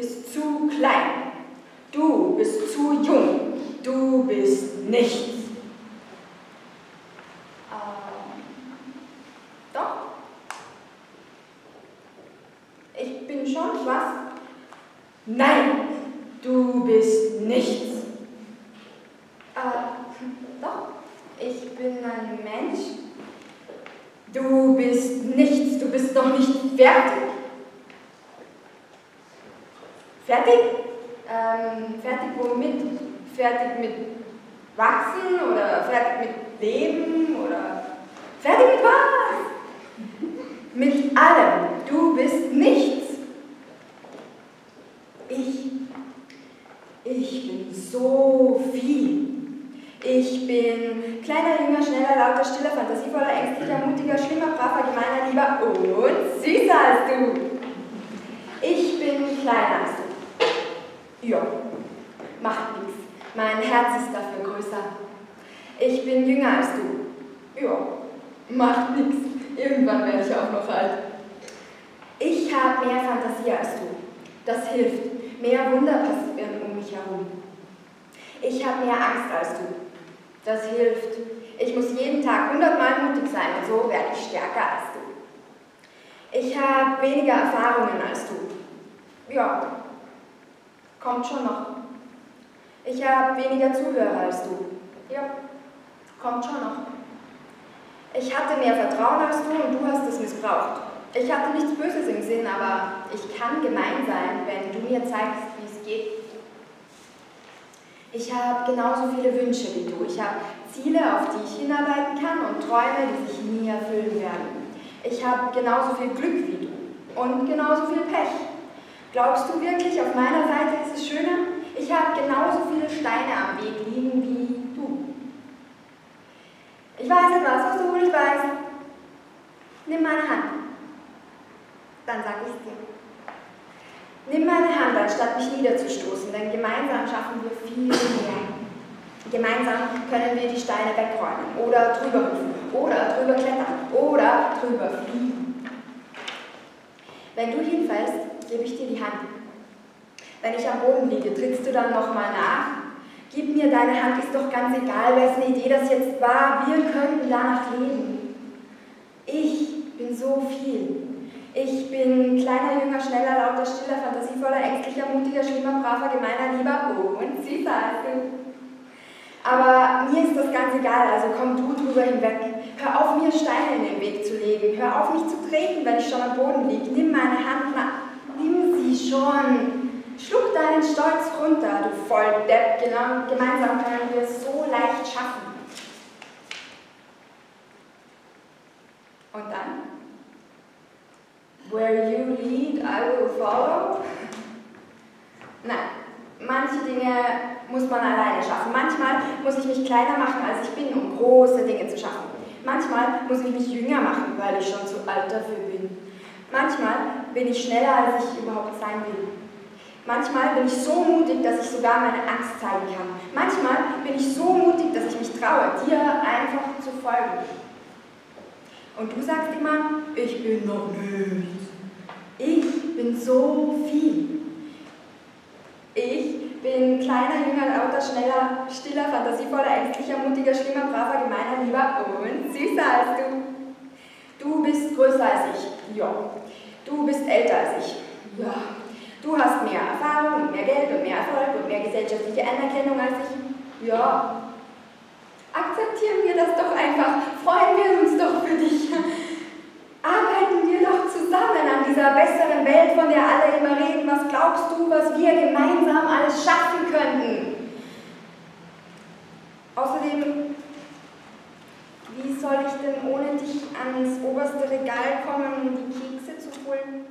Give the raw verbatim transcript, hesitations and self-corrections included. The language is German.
bist zu klein, du bist zu jung, du bist nichts. Ähm, doch, ich bin schon was. Nein, du bist nichts. Äh, doch, ich bin ein Mensch. Du bist nichts, du bist noch nicht fertig. Fertig? Ähm, fertig womit? Fertig mit Wachsen oder fertig mit Leben oder fertig mit was? Mit allem. Du bist nichts. Ich, ich bin so viel. Ich bin kleiner, jünger, schneller, lauter, stiller, fantasievoller, ängstlicher, mutiger, schlimmer, braver, gemeiner, lieber und süßer als du. Ich bin kleiner als du. Ja, macht nichts. Mein Herz ist dafür größer. Ich bin jünger als du. Ja, macht nichts. Irgendwann werde ich auch noch alt. Ich habe mehr Fantasie als du. Das hilft. Mehr Wunder passieren um mich herum. Ich habe mehr Angst als du. Das hilft. Ich muss jeden Tag hundertmal mutig sein und so werde ich stärker als du. Ich habe weniger Erfahrungen als du. Ja, kommt schon noch. Ich habe weniger Zuhörer als du. Ja, kommt schon noch. Ich hatte mehr Vertrauen als du und du hast es missbraucht. Ich hatte nichts Böses im Sinn, aber ich kann gemein sein, wenn du mir zeigst, wie es geht. Ich habe genauso viele Wünsche wie du. Ich habe Ziele, auf die ich hinarbeiten kann und Träume, die sich nie erfüllen werden. Ich habe genauso viel Glück wie du und genauso viel Pech. Glaubst du wirklich, auf meiner Seite ist es schöner? Ich habe genauso viele Steine am Weg liegen wie du. Ich weiß etwas, was du nicht weißt. Nimm meine Hand. Dann sag ich's dir. Nimm meine Hand, anstatt mich niederzustoßen, denn gemeinsam schaffen wir viel mehr. Gemeinsam können wir die Steine wegräumen oder drüber rufen oder drüber klettern oder drüber fliegen. Wenn du hinfällst, gebe ich dir die Hand. Wenn ich am Boden liege, trittst du dann nochmal nach? Gib mir deine Hand, ist doch ganz egal, wessen Idee das jetzt war. Wir könnten danach leben. Ich bin so viel. Ich bin kleiner, jünger, schneller, lauter, stiller, fantasievoller, ängstlicher, mutiger, schlimmer, braver, gemeiner, lieber und süßer als du. Aber mir ist das ganz egal, also komm du drüber hinweg. Hör auf, mir Steine in den Weg zu legen. Hör auf, mich zu treten, wenn ich schon am Boden liege. Nimm meine Hand, na, nimm sie schon. Schluck deinen Stolz runter, du Volldepp. Genau, gemeinsam können wir es so leicht schaffen. Und dann? Where you lead, I will follow. Nein, manche Dinge muss man alleine schaffen. Manchmal muss ich mich kleiner machen, als ich bin, um große Dinge zu schaffen. Manchmal muss ich mich jünger machen, weil ich schon zu alt dafür bin. Manchmal bin ich schneller, als ich überhaupt sein will. Manchmal bin ich so mutig, dass ich sogar meine Angst zeigen kann. Manchmal bin ich so mutig, dass ich mich traue, dir einfach zu folgen. Und du sagst immer, ich bin noch nichts. Ich bin so viel. Ich bin kleiner, jünger, lauter, schneller, stiller, fantasievoller, ängstlicher, mutiger, schlimmer, braver, gemeiner, lieber und süßer als du. Du bist größer als ich. Ja. Du bist älter als ich. Ja. Du hast mehr Erfahrung und mehr Geld und mehr Erfolg und mehr gesellschaftliche Anerkennung als ich. Ja. Akzeptieren wir das doch einfach. Freuen wir uns doch für dich. Arbeiten wir doch zusammen an dieser besseren Welt, von der alle immer reden. Was glaubst du, was wir gemeinsam alles schaffen könnten? Außerdem, wie soll ich denn ohne dich ans oberste Regal kommen, um die Kekse zu holen?